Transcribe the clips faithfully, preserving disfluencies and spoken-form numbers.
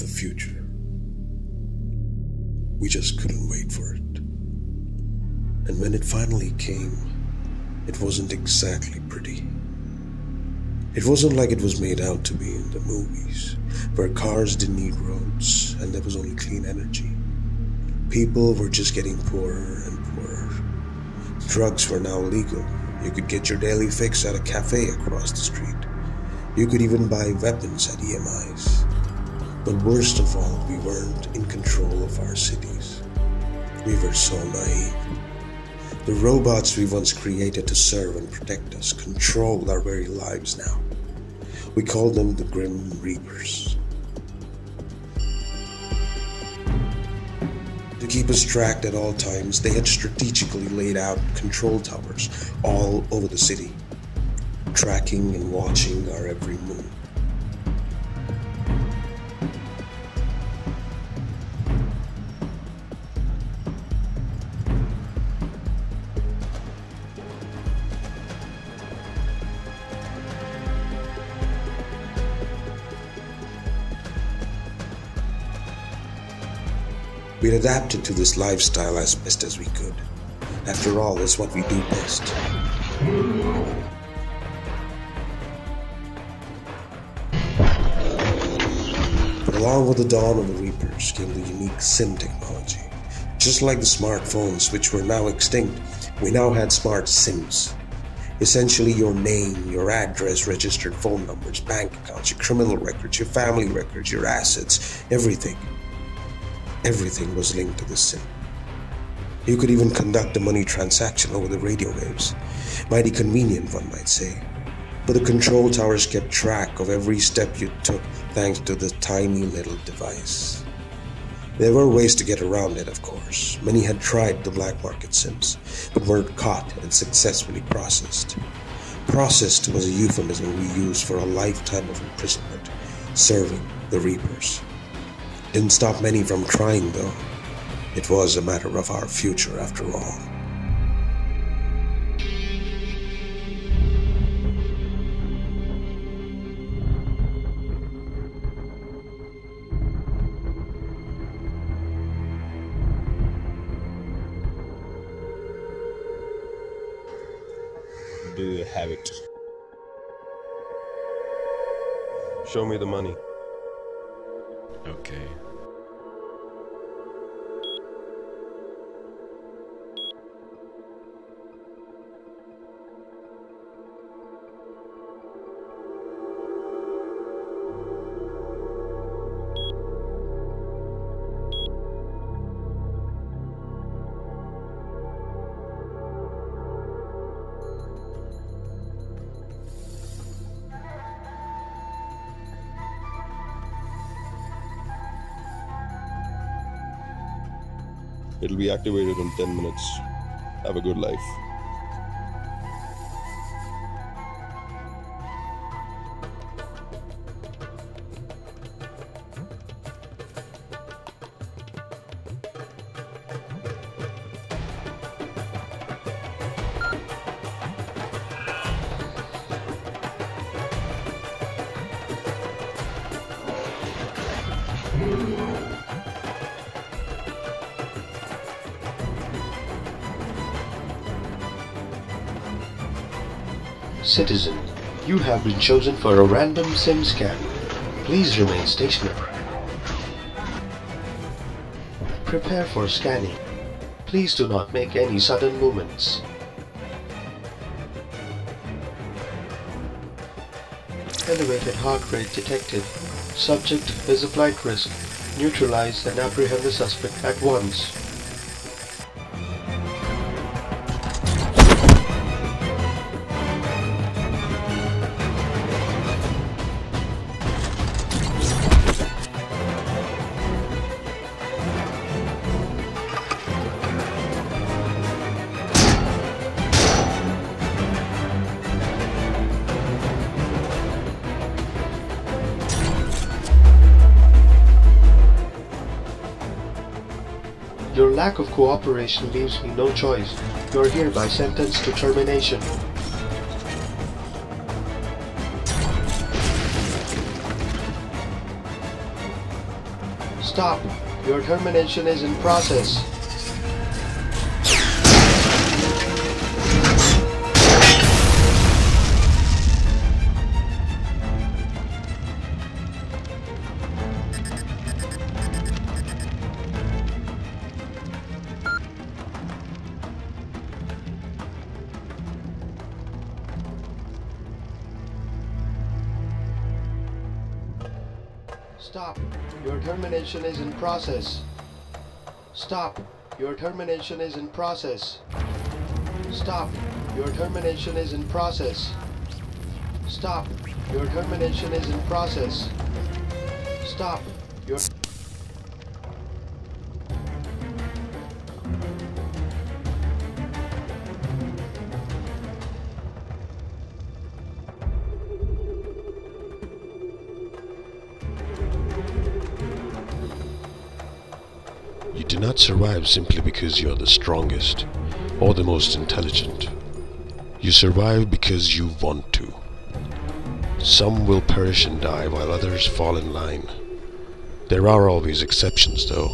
the future. We just couldn't wait for it. And when it finally came, it wasn't exactly pretty. It wasn't like it was made out to be in the movies, where cars didn't need roads and there was only clean energy. People were just getting poorer and poorer. Drugs were now legal. You could get your daily fix at a cafe across the street. You could even buy weapons at E M Is. But worst of all, we weren't in control of our cities. We were so naive. The robots we once created to serve and protect us controlled our very lives now. We called them the Grim Reapers. To keep us tracked at all times, they had strategically laid out control towers all over the city, tracking and watching our every move. We'd adapted to this lifestyle as best as we could. After all, it's what we do best. But along with the dawn of the Reapers came the unique SIM technology. Just like the smartphones, which were now extinct, we now had smart SIMs. Essentially, your name, your address, registered phone numbers, bank accounts, your criminal records, your family records, your assets, everything. Everything was linked to this SIM. You could even conduct a money transaction over the radio waves. Mighty convenient, one might say. But the control towers kept track of every step you took thanks to the tiny little device. There were ways to get around it, of course. Many had tried the black market SIMs, but weren't caught and successfully processed. Processed was a euphemism we used for a lifetime of imprisonment, serving the Reapers. Didn't stop many from trying, though. It was a matter of our future, after all. Do you have it? Show me the money. Okay. It'll be activated in ten minutes. Have a good life. Citizen, you have been chosen for a random SIM scan. Please remain stationary. Prepare for scanning. Please do not make any sudden movements. Elevated heart rate detected. Subject is a flight risk. Neutralize and apprehend the suspect at once. Your lack of cooperation leaves me no choice. You are hereby sentenced to termination. Stop. Your termination is in process. Stop. Your termination is in process. Stop. Your termination is in process. Stop. Your termination is in process. Stop. Your termination is in process. Stop. Your You do not survive simply because you are the strongest or the most intelligent. You survive because you want to. Some will perish and die while others fall in line. There are always exceptions though.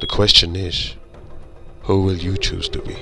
The question is, who will you choose to be?